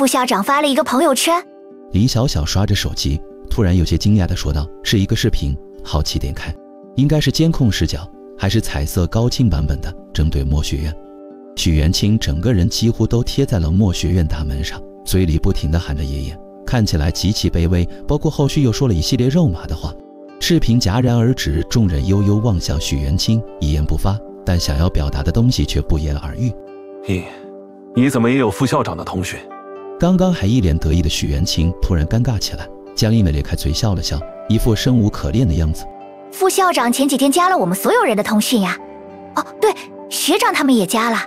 副校长发了一个朋友圈。林小小刷着手机，突然有些惊讶地说道：“是一个视频。”好奇点开，应该是监控视角，还是彩色高清版本的，针对墨学院。许元清整个人几乎都贴在了墨学院大门上，嘴里不停地喊着爷爷，看起来极其卑微。包括后续又说了一系列肉麻的话。视频戛然而止，众人悠悠望向许元清，一言不发，但想要表达的东西却不言而喻。你怎么也有副校长的通讯？刚刚还一脸得意的许元清突然尴尬起来，僵硬的咧开嘴笑了笑，一副生无可恋的样子。副校长前几天加了我们所有人的通讯呀。哦，对，学长他们也加了。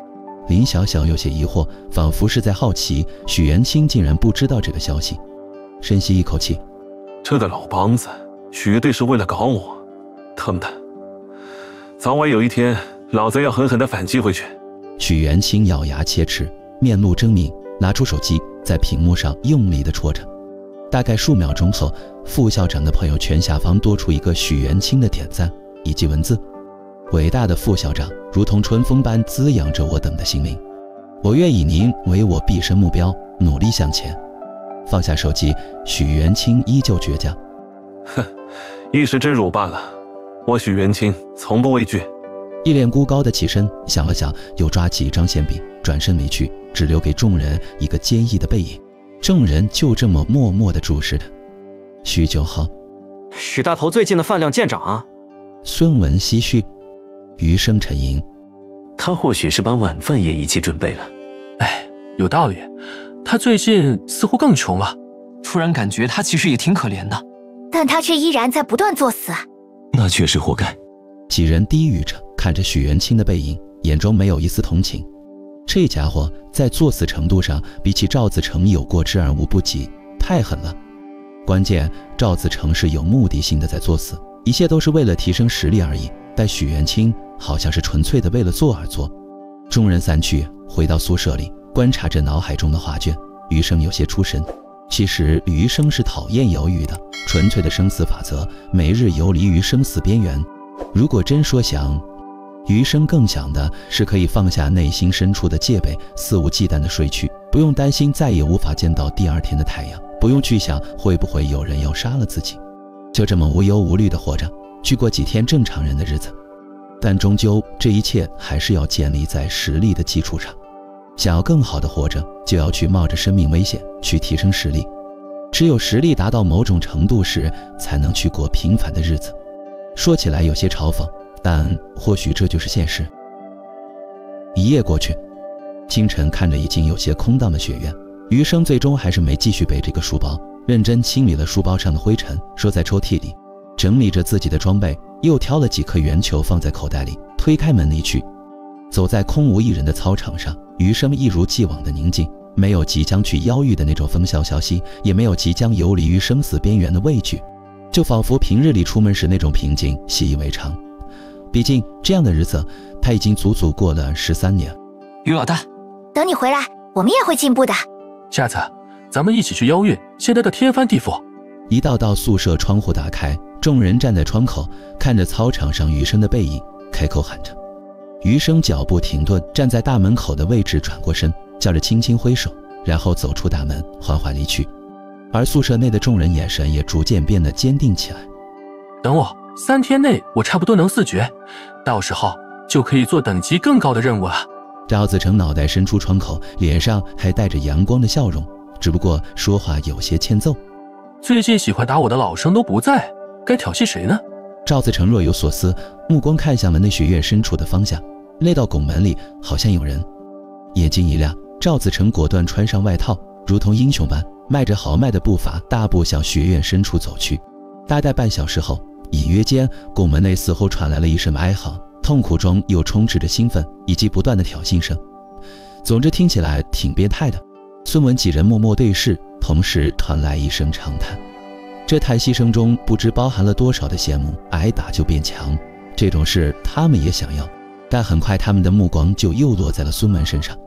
林小小有些疑惑，仿佛是在好奇许元清竟然不知道这个消息，深吸一口气，这个老梆子绝对是为了搞我，疼的，早晚有一天老子要狠狠地反击回去。许元清咬牙切齿，面露狰狞，拿出手机在屏幕上用力地戳着。大概数秒钟后，副校长的朋友圈下方多出一个许元清的点赞以及文字：伟大的副校长如同春风般滋养着我等的心灵，我愿以您为我毕生目标，努力向前。放下手机，许元清依旧倔强，哼，一时之辱罢了，我许元清从不畏惧。一脸孤高的起身，想了想，又抓起一张馅饼，转身离去，只留给众人一个坚毅的背影。众人就这么默默地注视着。许久后，许大头最近的饭量见长啊。孙文唏嘘，余生沉吟，他或许是把晚饭也一起准备了。哎，有道理，他最近似乎更穷了，突然感觉他其实也挺可怜的。但他却依然在不断作死，那确实活该。几人低语着，看着许元清的背影，眼中没有一丝同情。这家伙在作死程度上比起赵子成有过之而无不及，太狠了。关键赵子成是有目的性的在作死，一切都是为了提升实力而已，但许元清好像是纯粹的为了做而做。众人散去，回到宿舍里，观察着脑海中的画卷，余生有些出神。其实余生是讨厌犹豫的，纯粹的生死法则，每日游离于生死边缘。如果真说想，余生更想的是可以放下内心深处的戒备，肆无忌惮的睡去，不用担心再也无法见到第二天的太阳，不用去想会不会有人要杀了自己，就这么无忧无虑的活着，去过几天正常人的日子。但终究这一切还是要建立在实力的基础上，想要更好的活着，就要去冒着生命危险去提升实力，只有实力达到某种程度时，才能去过平凡的日子。说起来有些嘲讽，但或许这就是现实。一夜过去，清晨看着已经有些空荡的学院，余生最终还是没继续背这个书包，认真清理了书包上的灰尘，收在抽屉里，整理着自己的装备，又挑了几颗圆球放在口袋里，推开门离去。走在空无一人的操场上，余生一如既往的宁静，没有即将去妖域的那种风萧萧兮，也没有即将游离于生死边缘的畏惧，就仿佛平日里出门时那种平静习以为常。毕竟这样的日子他已经足足过了13年。余老大，等你回来我们也会进步的，下次咱们一起去妖域，现在的天翻地覆。一道道宿舍窗户打开，众人站在窗口，看着操场上余生的背影，开口喊着。余生脚步停顿，站在大门口的位置，转过身叫着轻轻挥手，然后走出大门，缓缓离去。而宿舍内的众人眼神也逐渐变得坚定起来。等我，3天内我差不多能4绝，到时候就可以做等级更高的任务了。赵子成脑袋伸出窗口，脸上还带着阳光的笑容，只不过说话有些欠揍。最近喜欢打我的老生都不在，该挑衅谁呢？赵子成若有所思，目光看向门内学院深处的方向，那道拱门里好像有人。眼睛一亮，赵子成果断穿上外套，如同英雄般迈着豪迈的步伐，大步向学院深处走去。大概半小时后，隐约间拱门内似乎传来了一声哀嚎，痛苦中又充斥着兴奋以及不断的挑衅声，总之听起来挺变态的。孙文几人默默对视，同时传来一声长叹，这叹息声中不知包含了多少的羡慕。挨打就变强，这种事他们也想要。但很快他们的目光就又落在了孙文身上。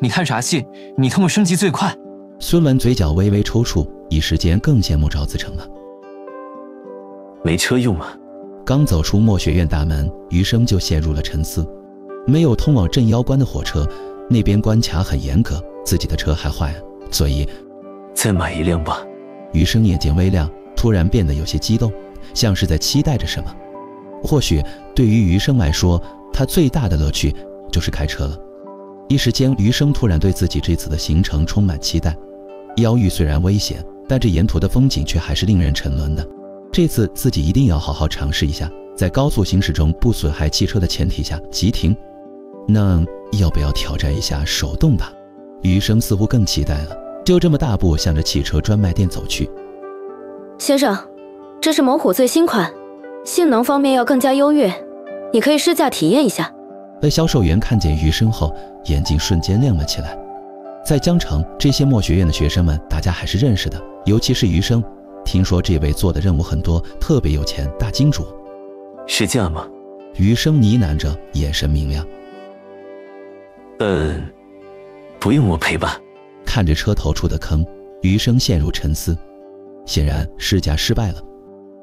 你看啥戏？你他妈升级最快。孙文嘴角微微抽搐，一时间更羡慕赵子成了。没车用啊。刚走出墨学院大门，余生就陷入了沉思。没有通往镇妖关的火车，那边关卡很严格，自己的车还坏了，所以再买一辆吧。余生眼见微亮突然变得有些激动，像是在期待着什么。或许对于余生来说，他最大的乐趣就是开车了。一时间，余生突然对自己这次的行程充满期待。妖域虽然危险，但这沿途的风景却还是令人沉沦的。这次自己一定要好好尝试一下，在高速行驶中不损害汽车的前提下急停。那要不要挑战一下手动吧？余生似乎更期待了，就这么大步向着汽车专卖店走去。先生，这是猛虎最新款，性能方面要更加优越，你可以试驾体验一下。被销售员看见余生后，眼睛瞬间亮了起来。在江城，这些墨学院的学生们大家还是认识的，尤其是余生，听说这位做的任务很多，特别有钱大金主。试驾吗？余生呢喃着，眼神明亮。不用我陪吧。看着车头处的坑，余生陷入沉思，显然试驾失败了。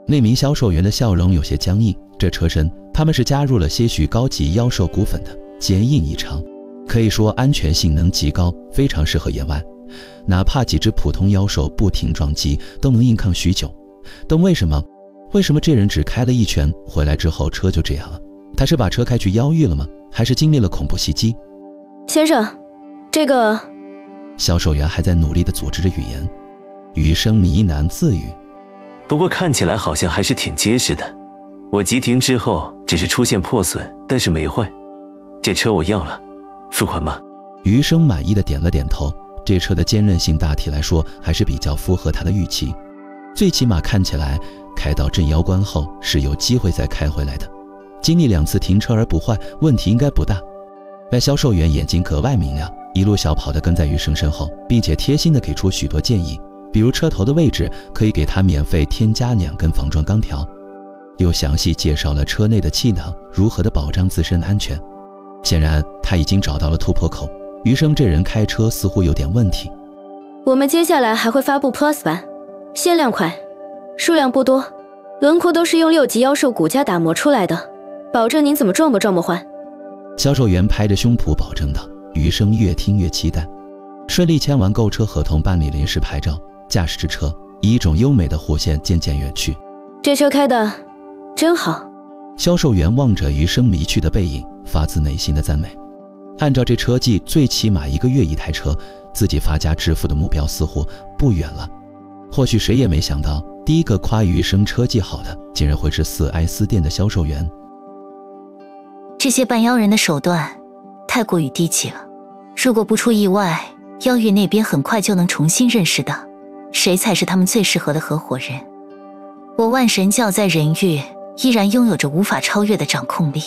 那名销售员的笑容有些僵硬，这车身他们是加入了些许高级妖兽骨粉的，坚硬异常，可以说安全性能极高，非常适合野外，哪怕几只普通妖兽不停撞击都能硬抗许久。但为什么这人只开了一圈回来之后车就这样了？他是把车开去妖域了吗？还是经历了恐怖袭击？先生，这个……销售员还在努力地组织着语言。余生呢喃自语，不过看起来好像还是挺结实的。我急停之后只是出现破损，但是没坏。这车我要了，付款吧。余生满意的点了点头，这车的坚韧性大体来说还是比较符合他的预期，最起码看起来开到镇妖关后是有机会再开回来的。经历2次停车而不坏，问题应该不大。外销售员眼睛格外明亮，一路小跑地跟在余生身后，并且贴心地给出许多建议，比如车头的位置可以给他免费添加2根防撞钢条，又详细介绍了车内的气囊如何的保障自身安全。显然他已经找到了突破口，余生这人开车似乎有点问题。我们接下来还会发布 Plus 版，限量款，数量不多，轮廓都是用6级妖兽骨架打磨出来的，保证您怎么撞都撞不坏。销售员拍着胸脯保证道。余生越听越期待，顺利签完购车合同，办理临时牌照，驾驶之车以一种优美的弧线渐渐远去。这车开的真好。销售员望着余生离去的背影，发自内心的赞美。按照这车技，最起码1个月一台车，自己发家致富的目标似乎不远了。或许谁也没想到，第一个夸余生车技好的竟然会是4S店的销售员。这些半妖人的手段太过于低级了，如果不出意外，妖域那边很快就能重新认识到谁才是他们最适合的合伙人。我万神教在人域依然拥有着无法超越的掌控力。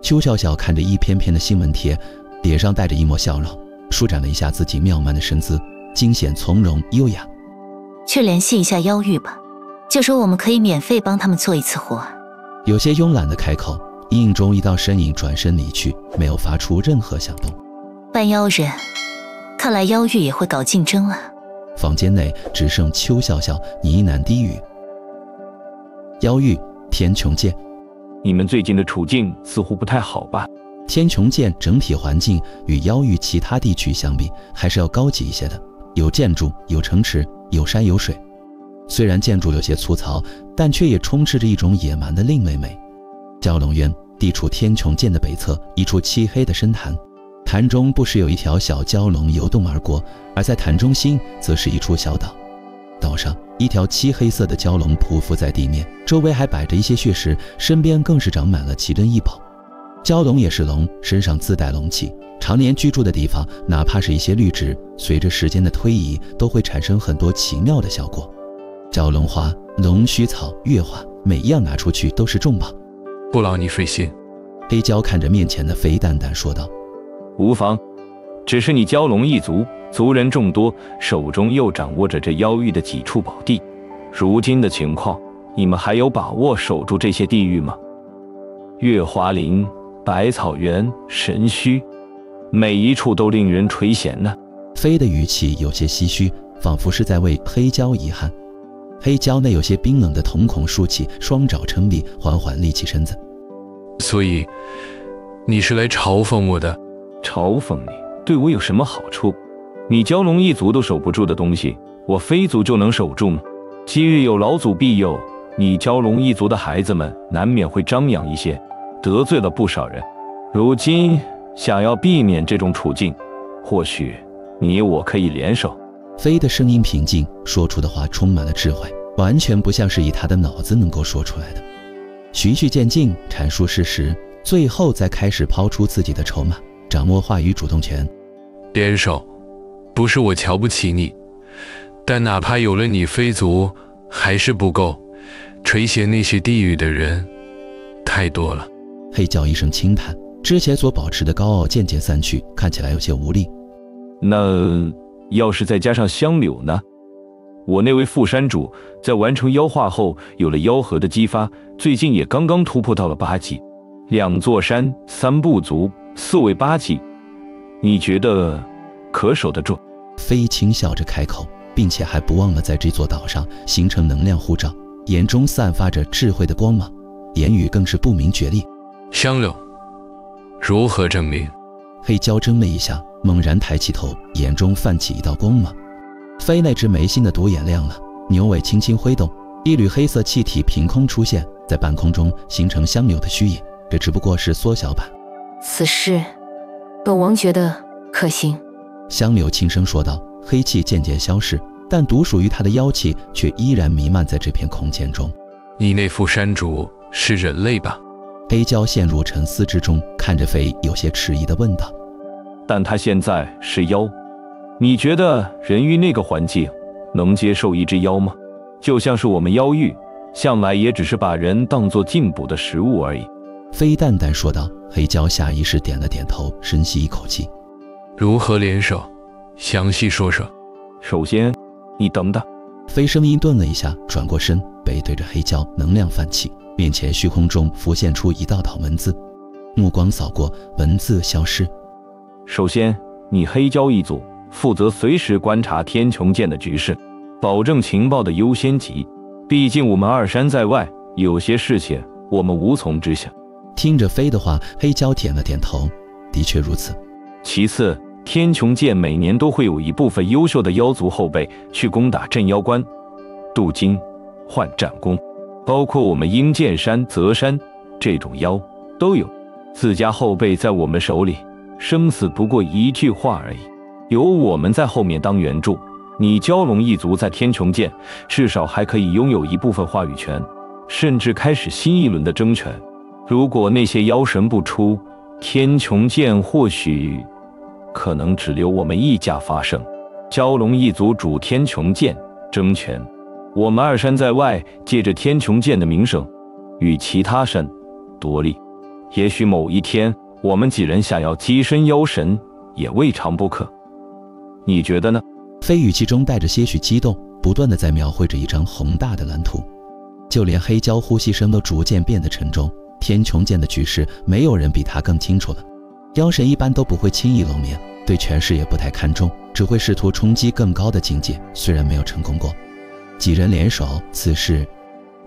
邱笑笑看着一篇篇的新闻帖，脸上带着一抹笑容，舒展了一下自己妙曼的身姿，惊险从容优雅。去联系一下妖域吧，就说我们可以免费帮他们做一次活。有些慵懒的开口，阴影中一道身影转身离去，没有发出任何响动。半妖人，看来妖域也会搞竞争了。房间内只剩邱笑笑呢喃低语。妖域天穹剑，你们最近的处境似乎不太好吧？天穹剑整体环境与妖域其他地区相比还是要高级一些的，有建筑，有城池，有山有水。虽然建筑有些粗糙，但却也充斥着一种野蛮的另类美。蛟龙渊地处天穹剑的北侧，一处漆黑的深潭，潭中不时有一条小蛟龙游动而过，而在潭中心则是一处小岛，岛上一条漆黑色的蛟龙匍匐在地面，周围还摆着一些血石，身边更是长满了奇珍异宝。蛟龙也是龙，身上自带龙气，常年居住的地方，哪怕是一些绿植，随着时间的推移都会产生很多奇妙的效果。蛟龙花、龙须草、月花，每一样拿出去都是重宝。不劳你费心，黑蛟看着面前的肥蛋蛋说道。无妨，只是你蛟龙一族族人众多，手中又掌握着这妖域的几处宝地，如今的情况，你们还有把握守住这些地域吗？月华林、百草园、神墟，每一处都令人垂涎呢。飞的语气有些唏嘘，仿佛是在为黑蛟遗憾。黑蛟内有些冰冷的瞳孔竖起，双爪撑立，缓缓立起身子。所以你是来嘲讽我的？嘲讽你对我有什么好处？你蛟龙一族都守不住的东西，我飞族就能守住吗？昔日有老祖庇佑，你蛟龙一族的孩子们难免会张扬一些，得罪了不少人。如今想要避免这种处境，或许你我可以联手。飞的声音平静，说出的话充满了智慧，完全不像是以他的脑子能够说出来的。循序渐进，阐述事实，最后再开始抛出自己的筹码，掌握话语主动权。联手，不是我瞧不起你。 但哪怕有了你飞族，还是不够。垂涎那些地狱的人太多了。黑叫一声轻叹，之前所保持的高傲渐渐散去，看起来有些无力。那要是再加上香柳呢？我那位副山主在完成妖化后，有了妖核的激发，最近也刚刚突破到了8级。2座山，3部族，4位8级，你觉得可守得住？飞轻笑着开口。 并且还不忘了在这座岛上形成能量护罩，眼中散发着智慧的光芒，言语更是不明觉厉。香柳，如何证明？黑蛟怔了一下，猛然抬起头，眼中泛起一道光芒。飞那只眉心的独眼亮了，牛尾轻轻挥动，一缕黑色气体凭空出现在半空中，形成香柳的虚影。这只不过是缩小版。此事，本王觉得可行。香柳轻声说道。 黑气渐渐消逝，但独属于他的妖气却依然弥漫在这片空间中。你那副山主是人类吧？黑蛟陷入沉思之中，看着飞，有些迟疑地问道：“但他现在是妖，你觉得人域那个环境能接受一只妖吗？就像是我们妖域，向来也只是把人当作进补的食物而已。”飞淡淡说道。黑蛟下意识点了点头，深吸一口气：“如何联手？” 详细说说。首先，你等等。飞声音顿了一下，转过身，背对着黑蛟，能量泛起，面前虚空中浮现出一道道文字，目光扫过，文字消失。首先，你黑蛟一组负责随时观察天穹间的局势，保证情报的优先级。毕竟我们2山在外，有些事情我们无从知晓。听着飞的话，黑蛟点了点头，的确如此。其次。 天穹界每年都会有一部分优秀的妖族后辈去攻打镇妖关、镀金、换战宫，包括我们鹰剑山、泽山这种妖都有。自家后辈在我们手里，生死不过一句话而已。有我们在后面当援助，你蛟龙一族在天穹界至少还可以拥有一部分话语权，甚至开始新一轮的争权。如果那些妖神不出，天穹界或许…… 可能只留我们一家发声。蛟龙一族主天穹剑争权，我们2山在外，借着天穹剑的名声，与其他山夺利。也许某一天，我们几人想要跻身妖神，也未尝不可。你觉得呢？飞语气中带着些许激动，不断的在描绘着一张宏大的蓝图。就连黑蛟呼吸声都逐渐变得沉重。天穹剑的局势，没有人比他更清楚了。 妖神一般都不会轻易露面，对权势也不太看重，只会试图冲击更高的境界。虽然没有成功过，几人联手，此事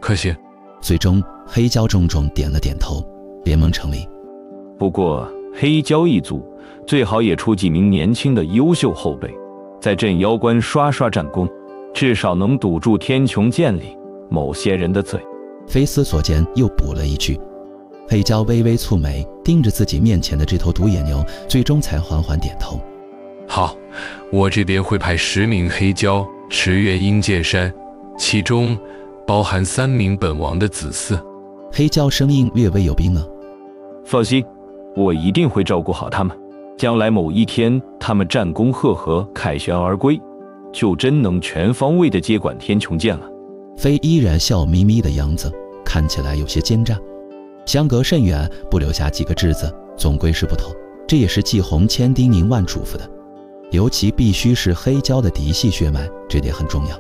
可行。最终，黑蛟重重点了点头，联盟成立。不过，黑蛟一族最好也出几名年轻的优秀后辈，在镇妖关刷刷战功，至少能堵住天穹剑里某些人的嘴。非思索间，又补了一句。 黑蛟微微蹙眉，盯着自己面前的这头独眼牛，最终才缓缓点头。好，我这边会派10名黑蛟驰越阴界山，其中包含3名本王的子嗣。黑蛟声音略微有冰冷。放心，我一定会照顾好他们。将来某一天，他们战功赫赫，凯旋而归，就真能全方位的接管天穹剑了。飞依然笑眯眯的样子，看起来有些奸诈。 相隔甚远，不留下几个质子，总归是不同。这也是季红千叮咛万嘱咐的，尤其必须是黑蛟的嫡系血脉，这点很重要。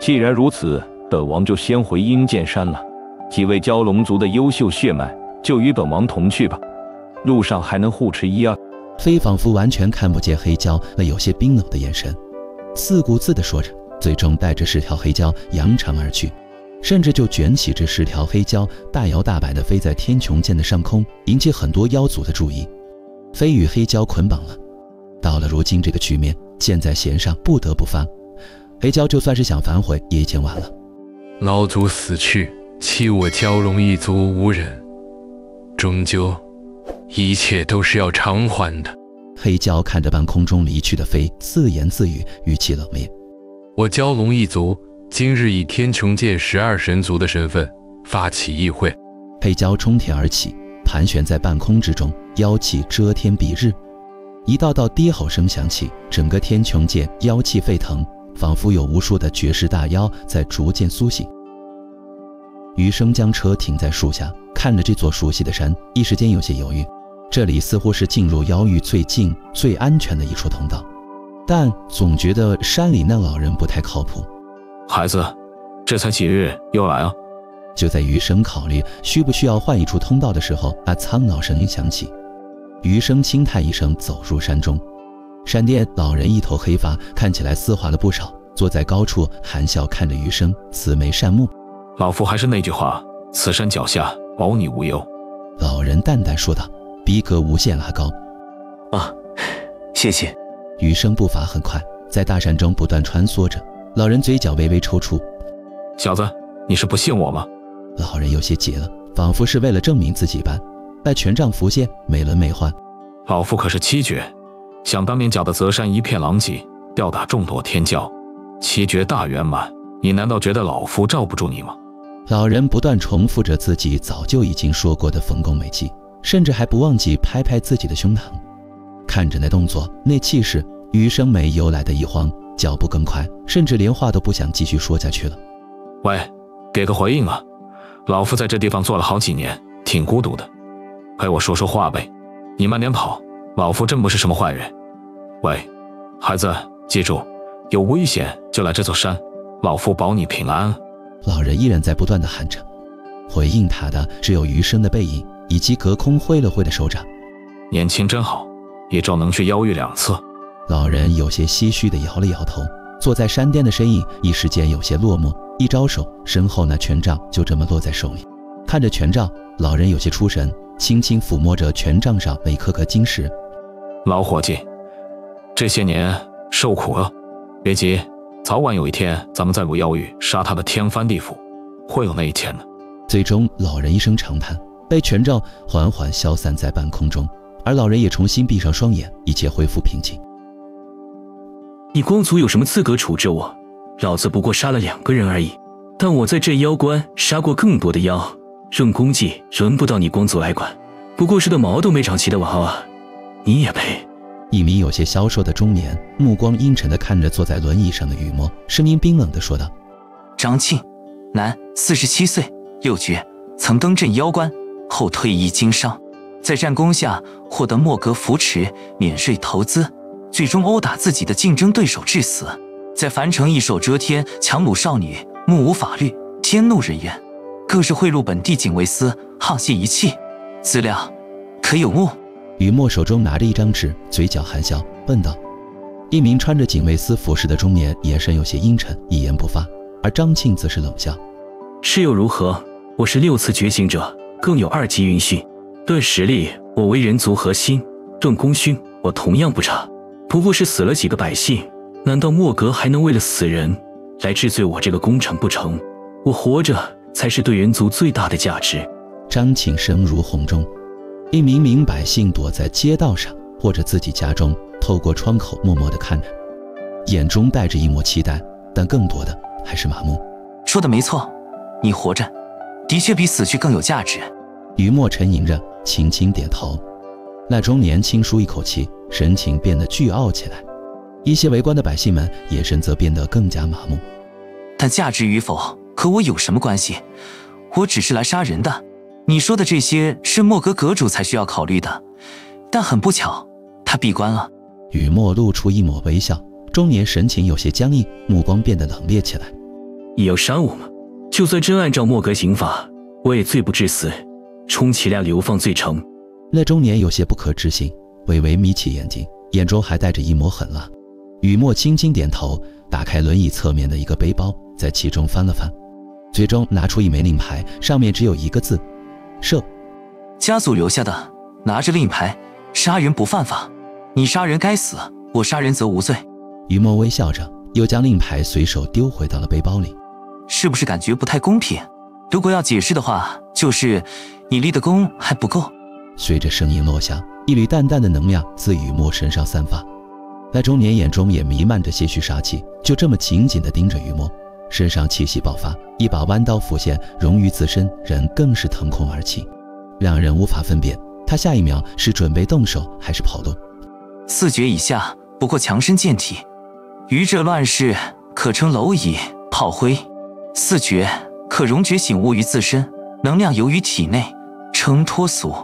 既然如此，本王就先回鹰剑山了。几位蛟龙族的优秀血脉，就与本王同去吧。路上还能互持1二。飞仿佛完全看不见黑蛟那有些冰冷的眼神，自顾自地说着，最终带着10条黑蛟扬长而去。 甚至就卷起这10条黑蛟，大摇大摆地飞在天穹剑的上空，引起很多妖族的注意。飞与黑蛟捆绑了。到了如今这个局面，箭在弦上，不得不翻。黑蛟就算是想反悔，也已经晚了。老祖死去，弃我蛟龙一族无人，终究一切都是要偿还的。黑蛟看着半空中离去的飞，自言自语，语气冷冽：“我蛟龙一族今日以天穹界12神族的身份发起议会。”黑蛟冲天而起，盘旋在半空之中，妖气遮天蔽日。一道道低吼声响起，整个天穹界妖气沸腾，仿佛有无数的绝世大妖在逐渐苏醒。余生将车停在树下，看着这座熟悉的山，一时间有些犹豫。这里似乎是进入妖域最近、最安全的一处通道，但总觉得山里那老人不太靠谱。孩子，这才几日又来啊？就在余生考虑需不需要换一处通道的时候，那苍老声音响起。余生轻叹一声，走入山中。闪电老人一头黑发，看起来丝滑了不少，坐在高处含笑看着余生，慈眉善目。老夫还是那句话，此山脚下保你无忧。老人淡淡说道。逼格无限拉高啊！谢谢。余生步伐很快，在大山中不断穿梭着。老人嘴角微微抽搐：“小子，你是不信我吗？”老人有些急了，仿佛是为了证明自己般。那权杖浮现，美轮美奂。老夫可是七绝，想当年搅得泽山一片狼藉，吊打众多天骄，七绝大圆满。你难道觉得老夫罩不住你吗？老人不断重复着自己早就已经说过的丰功伟绩。甚至还不忘记拍拍自己的胸膛，看着那动作、那气势，余生眉由来的一慌，脚步更快，甚至连话都不想继续说下去了。喂，给个回应啊！老夫在这地方坐了好几年，挺孤独的，陪我说说话呗。你慢点跑，老夫真不是什么坏人。喂，孩子，记住，有危险就来这座山，老夫保你平安。老人依然在不断地喊着，回应他的只有余生的背影。以及隔空挥了挥的手掌，年轻真好，一周能去妖域2次。老人有些唏嘘地摇了摇头，坐在山巅的身影一时间有些落寞。一招手，身后那权杖就这么落在手里。看着权杖，老人有些出神，轻轻抚摸着权杖上每颗颗晶石。老伙计，这些年受苦了，别急，早晚有一天咱们再入妖域，杀他的天翻地覆，会有那一天的。最终，老人一声长叹。被权杖缓缓消散在半空中，而老人也重新闭上双眼，一切恢复平静。你光族有什么资格处置我？老子不过杀了2个人而已，但我在这妖关杀过更多的妖，论功绩轮不到你光族来管，不过是个毛都没长齐的娃娃，你也配？一名有些消瘦的中年，目光阴沉地看着坐在轮椅上的雨墨，声音冰冷地说道：“张庆，男，47岁，右绝，曾登镇妖关。”后退役经商，在战功下获得莫格扶持，免税投资，最终殴打自己的竞争对手致死。在樊城一手遮天，强掳少女，目无法律，天怒人怨，更是贿赂本地警卫司，沆瀣一气。资料可有误？雨墨手中拿着一张纸，嘴角含笑问道。一名穿着警卫司服饰的中年，眼神有些阴沉，一言不发。而张庆则是冷笑：“是又如何？我是6次觉醒者。”更有2级云训，论实力我为人族核心，论功勋我同样不差，不过是死了几个百姓，难道莫格还能为了死人来治罪我这个功臣不成？我活着才是对人族最大的价值。张庆声如洪钟，一名名百姓躲在街道上或者自己家中，透过窗口默默地看着，眼中带着一抹期待，但更多的还是麻木。说的没错，你活着的确比死去更有价值。余墨沉吟着，轻轻点头。那中年轻舒一口气，神情变得倨傲起来。一些围观的百姓们眼神则变得更加麻木。但价值与否和我有什么关系？我只是来杀人的。你说的这些是莫格阁主才需要考虑的，但很不巧，他闭关了。余墨露出一抹微笑，中年神情有些僵硬，目光变得冷冽起来。你要杀我吗？就算真按照莫格刑法，我也罪不至死，充其量流放罪成。那中年有些不可置信，微微眯起眼睛，眼中还带着一抹狠辣。雨墨轻轻点头，打开轮椅侧面的一个背包，在其中翻了翻，最终拿出一枚令牌，上面只有1个字：赦。家族留下的，拿着令牌，杀人不犯法。你杀人该死，我杀人则无罪。于墨微笑着，又将令牌随手丢回到了背包里。是不是感觉不太公平？如果要解释的话，就是你立的功还不够。随着声音落下，一缕淡淡的能量自于墨身上散发，那中年眼中也弥漫着些许杀气，就这么紧紧地盯着于墨，身上气息爆发，一把弯刀浮现，融于自身，人更是腾空而起，让人无法分辨他下一秒是准备动手还是跑动。四绝以下，不过强身健体，于这乱世可称蝼蚁、炮灰。四绝可融觉醒悟于自身，能量游于体内，称脱俗。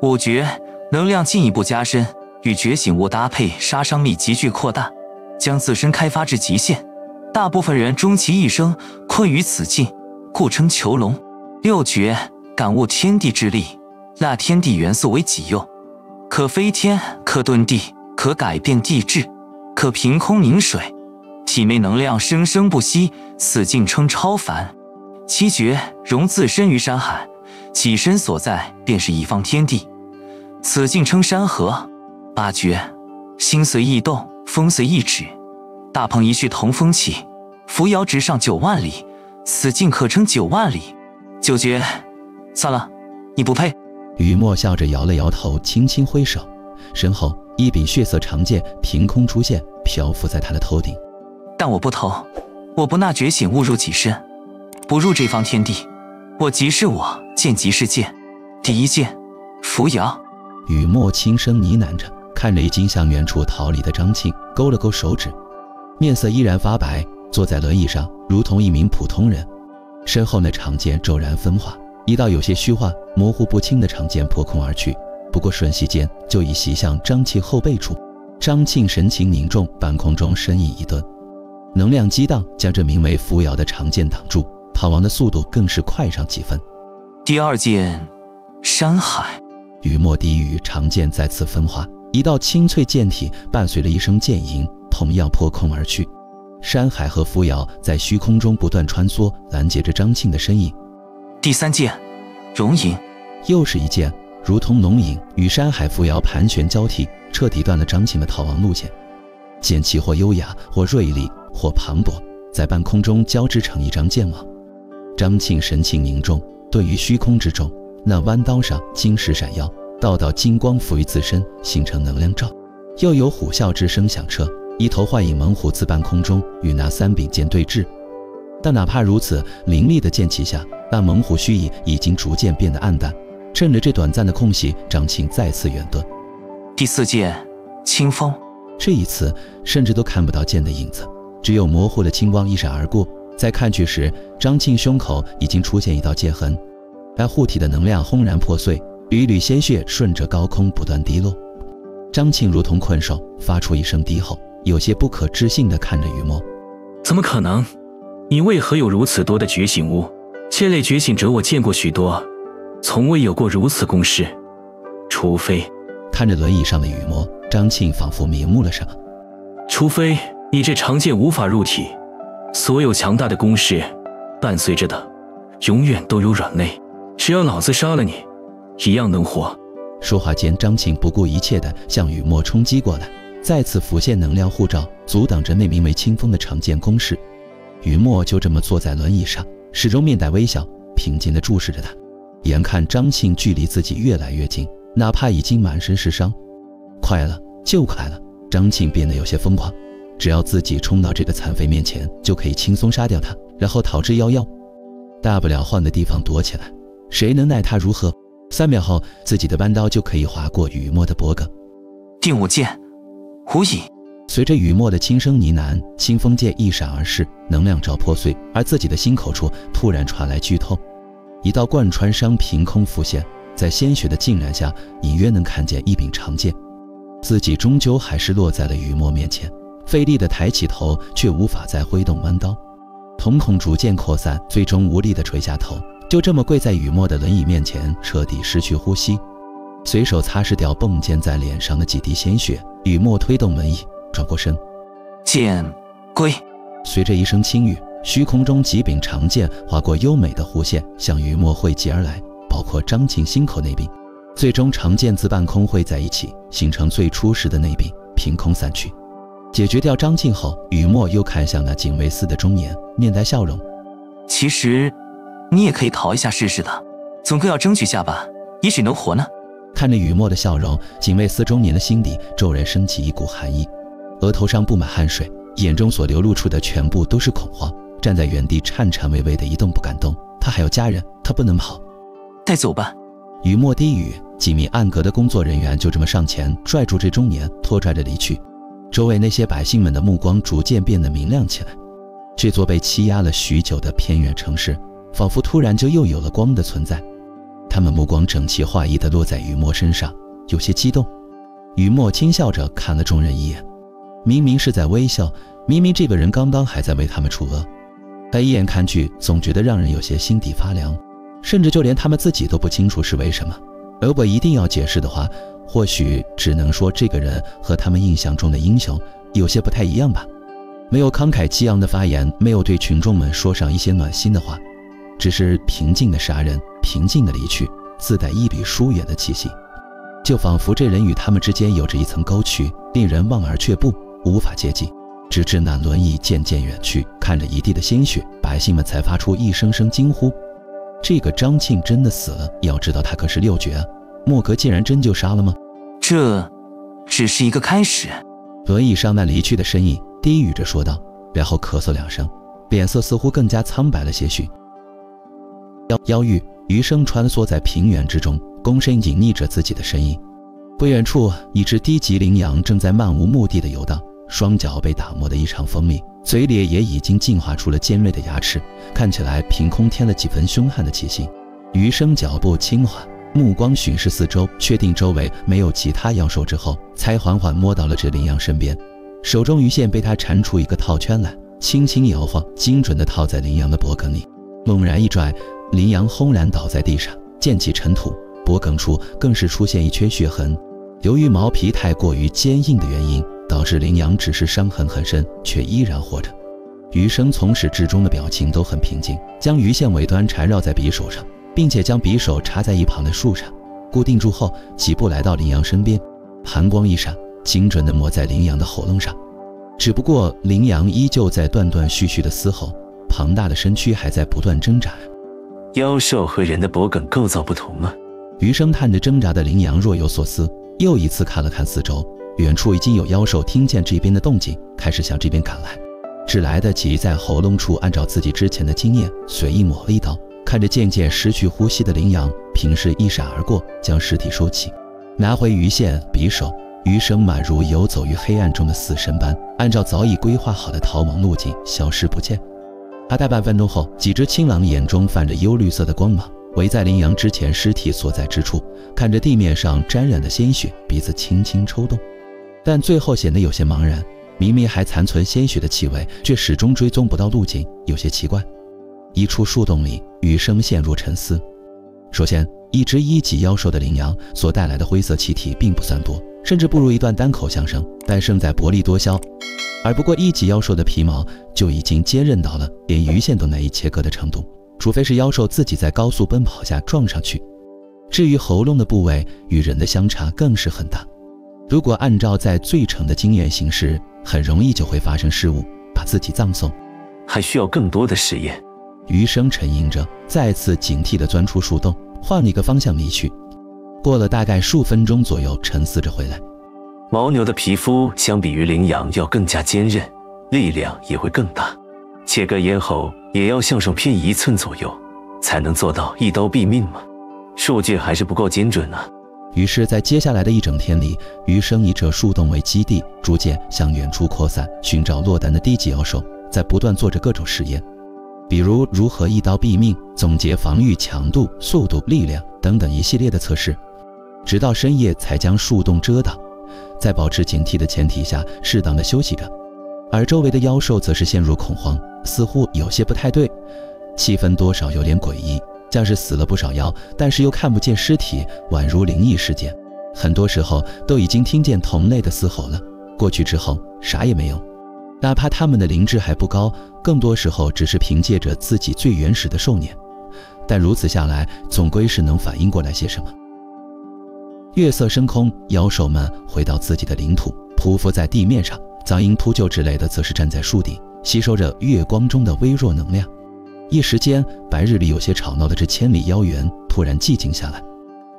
五绝能量进一步加深，与觉醒悟搭配，杀伤力急剧扩大，将自身开发至极限。大部分人终其一生困于此境，故称囚笼。六绝感悟天地之力，纳天地元素为己用，可飞天，可遁地，可改变地质，可凭空凝水，体内能量生生不息，此境称超凡。七绝融自身于山海，其身所在便是一方天地，此境称山河。八绝心随意动，风随意指，大鹏一去同风起，扶摇直上9万里，此境可称9万里。九绝算了，你不配。于墨笑着摇了摇头，轻轻挥手，身后一柄血色长剑凭空出现，漂浮在他的头顶。但我不投，我不纳觉醒悟入己身，不入这方天地，我即是我，剑即是剑。第一剑，扶摇。雨墨轻声呢喃着，看着已经向远处逃离的张庆，勾了勾手指，面色依然发白，坐在轮椅上，如同一名普通人。身后那长剑骤然分化，一道有些虚幻、模糊不清的长剑破空而去，不过瞬息间就已袭向张庆后背处。张庆神情凝重，半空中身影一顿，能量激荡，将这名为扶摇的长剑挡住。逃亡的速度更是快上几分。第二剑，山海。雨墨低语，长剑再次分化，一道清脆剑体伴随着一声剑吟，同样破空而去。山海和扶摇在虚空中不断穿梭，拦截着张庆的身影。第三剑，龙影。又是一剑，如同龙影，与山海、扶摇盘旋交替，彻底断了张庆的逃亡路线。剑气或优雅，或锐利，或磅礴，在半空中交织成一张剑网。张庆神情凝重，遁于虚空之中，那弯刀上金石闪耀，道道金光浮于自身，形成能量罩。又有虎啸之声响彻，一头幻影猛虎自半空中与那三柄剑对峙。但哪怕如此凌厉的剑气下，那猛虎虚影已经逐渐变得暗淡。趁着这短暂的空隙，张庆再次远遁。第四剑，清风。这一次甚至都看不到剑的影子，只有模糊的青光一闪而过。再看去时，张庆胸口已经出现一道剑痕，而护体的能量轰然破碎，缕缕鲜血顺着高空不断滴落。张庆如同困兽，发出一声低吼，有些不可置信地看着于墨。怎么可能？你为何有如此多的觉醒物？这类觉醒者我见过许多，从未有过如此攻势。除非……看着轮椅上的于墨，张庆仿佛明悟了什么。除非你这长剑无法入体，所有强大的攻势伴随着的永远都有软肋，只要老子杀了你一样能活。说话间，张庆不顾一切地向雨墨冲击过来，再次浮现能量护罩，阻挡着那名为清风的长剑攻势。雨墨就这么坐在轮椅上，始终面带微笑，平静地注视着他。眼看张庆距离自己越来越近，哪怕已经满身是伤。快了，就快了。张庆变得有些疯狂，只要自己冲到这个残废面前，就可以轻松杀掉他，然后逃之夭夭。大不了换个地方躲起来，谁能奈他如何？3秒后，自己的弯刀就可以划过雨墨的脖颈。第五剑，虎影。随着雨墨的轻声呢喃，清风剑一闪而逝，能量罩破碎，而自己的心口处突然传来剧痛，一道贯穿伤凭空浮现，在鲜血的浸染下，隐约能看见一柄长剑。自己终究还是落在了雨墨面前。费力地抬起头，却无法再挥动弯刀，瞳孔逐渐扩散，最终无力地垂下头，就这么跪在雨墨的轮椅面前，彻底失去呼吸。随手擦拭掉迸溅在脸上的几滴鲜血，雨墨推动轮椅，转过身，剑归。随着一声轻语，虚空中几柄长剑划过优美的弧线，向雨墨汇集而来，包括张庆心口那柄。最终，长剑自半空汇在一起，形成最初时的那柄，凭空散去。解决掉张静后，雨墨又看向那警卫司的中年，面带笑容。其实，你也可以逃一下试试的，总归要争取下吧，也许能活呢。看着雨墨的笑容，警卫司中年的心底骤然升起一股寒意，额头上布满汗水，眼中所流露出的全部都是恐慌，站在原地颤颤巍巍的一动不敢动。他还有家人，他不能跑。带走吧。雨墨低语，几名暗格的工作人员就这么上前拽住这中年，拖拽着离去。周围那些百姓们的目光逐渐变得明亮起来，这座被欺压了许久的偏远城市仿佛突然就又有了光的存在。他们目光整齐划一地落在雨墨身上，有些激动。雨墨轻笑着看了众人一眼，明明是在微笑，明明这个人刚刚还在为他们除恶，但一眼看去总觉得让人有些心底发凉，甚至就连他们自己都不清楚是为什么。如果一定要解释的话，或许只能说这个人和他们印象中的英雄有些不太一样吧。没有慷慨激昂的发言，没有对群众们说上一些暖心的话，只是平静的杀人，平静的离去，自带一缕疏远的气息，就仿佛这人与他们之间有着一层沟渠，令人望而却步，无法接近。直至那轮椅渐渐远去，看着一地的鲜血，百姓们才发出一声声惊呼。这个张庆真的死了？要知道他可是六绝啊，莫格竟然真就杀了吗？这只是一个开始。轮椅上那离去的身影低语着说道，然后咳嗽两声，脸色似乎更加苍白了些许。妖域余生穿梭在平原之中，躬身隐匿着自己的身影。不远处，一只低级羚羊正在漫无目的的游荡，双脚被打磨得异常锋利，嘴里也已经进化出了尖锐的牙齿，看起来凭空添了几分凶悍的气息。余生脚步轻缓，目光巡视四周，确定周围没有其他妖兽之后，才缓缓摸到了这羚羊身边，手中鱼线被他缠出一个套圈来，轻轻摇晃，精准地套在羚羊的脖梗里，猛然一拽，羚羊轰然倒在地上，溅起尘土，脖梗处更是出现一圈血痕。由于毛皮太过于坚硬的原因，导致羚羊只是伤痕很深，却依然活着。余生从始至终的表情都很平静，将鱼线尾端缠绕在匕首上，并且将匕首插在一旁的树上固定住后，几步来到羚羊身边，寒光一闪，精准地磨在羚羊的喉咙上。只不过羚羊依旧在断断续续的嘶吼，庞大的身躯还在不断挣扎。妖兽和人的脖梗构造不同啊。余生探着挣扎的羚羊若有所思，又一次看了看四周，远处已经有妖兽听见这边的动静，开始向这边赶来，只来得及在喉咙处按照自己之前的经验随意抹了一刀，看着渐渐失去呼吸的羚羊，平视一闪而过，将尸体收起，拿回鱼线匕首。余生宛如游走于黑暗中的死神般，按照早已规划好的逃亡路径消失不见。他大半分钟后，几只青狼眼中泛着幽绿色的光芒，围在羚羊之前尸体所在之处，看着地面上沾染的鲜血，鼻子轻轻抽动，但最后显得有些茫然，明明还残存鲜血的气味，却始终追踪不到路径，有些奇怪。一处树洞里，雨生陷入沉思。首先，一只一级妖兽的羚羊所带来的灰色气体并不算多，甚至不如一段单口相声，但胜在薄利多销。而不过一级妖兽的皮毛就已经坚韧到了连鱼线都难以切割的程度，除非是妖兽自己在高速奔跑下撞上去。至于喉咙的部位，与人的相差更是很大。如果按照在罪城的经验行事，很容易就会发生失误，把自己葬送。还需要更多的实验。余生沉吟着，再次警惕地钻出树洞，换了一个方向离去。过了大概数分钟左右，沉思着回来。牦牛的皮肤相比于羚羊要更加坚韧，力量也会更大，切割咽喉也要向上偏移1寸左右，才能做到一刀毙命吗？数据还是不够精准啊。于是在接下来的一整天里，余生以这树洞为基地，逐渐向远处扩散，寻找落单的低级妖兽，在不断做着各种实验，比如如何一刀毙命，总结防御强度、速度、力量等等一系列的测试，直到深夜才将树洞遮挡，在保持警惕的前提下适当的休息着。而周围的妖兽则是陷入恐慌，似乎有些不太对，气氛多少有点诡异，像是死了不少妖，但是又看不见尸体，宛如灵异事件。很多时候都已经听见同类的嘶吼了，过去之后啥也没有。哪怕他们的灵智还不高，更多时候只是凭借着自己最原始的兽念，但如此下来总归是能反应过来些什么。月色升空，妖兽们回到自己的领土，匍匐在地面上，早樱、秃鹫之类的则是站在树底，吸收着月光中的微弱能量。一时间，白日里有些吵闹的这千里妖园突然寂静下来，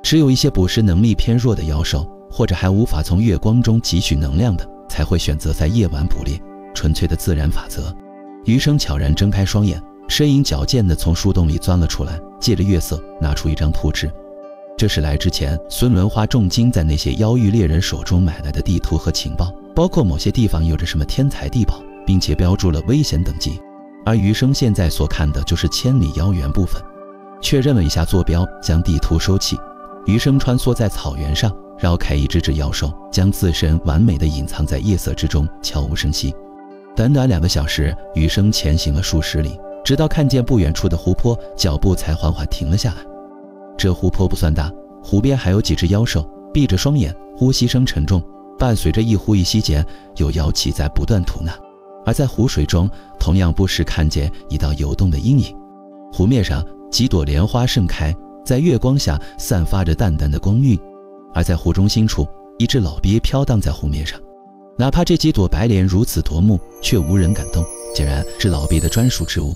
只有一些捕食能力偏弱的妖兽，或者还无法从月光中汲取能量的，才会选择在夜晚捕猎。纯粹的自然法则。余生悄然睁开双眼，身影矫健地从树洞里钻了出来，借着月色拿出一张图纸。这是来之前孙轮花重金在那些妖域猎人手中买来的地图和情报，包括某些地方有着什么天才地宝，并且标注了危险等级。而余生现在所看的就是千里妖园部分。确认了一下坐标，将地图收起。余生穿梭在草原上，绕开一只只妖兽，将自身完美地隐藏在夜色之中，悄无声息。短短2个小时，余生前行了数十里，直到看见不远处的湖泊，脚步才缓缓停了下来。这湖泊不算大，湖边还有几只妖兽，闭着双眼，呼吸声沉重，伴随着一呼一吸间，有妖气在不断吐纳。而在湖水中，同样不时看见一道游动的阴影。湖面上几朵莲花盛开，在月光下散发着淡淡的光晕。而在湖中心处，一只老鳖飘荡在湖面上。哪怕这几朵白莲如此夺目，却无人敢动，显然是老鳖的专属之物。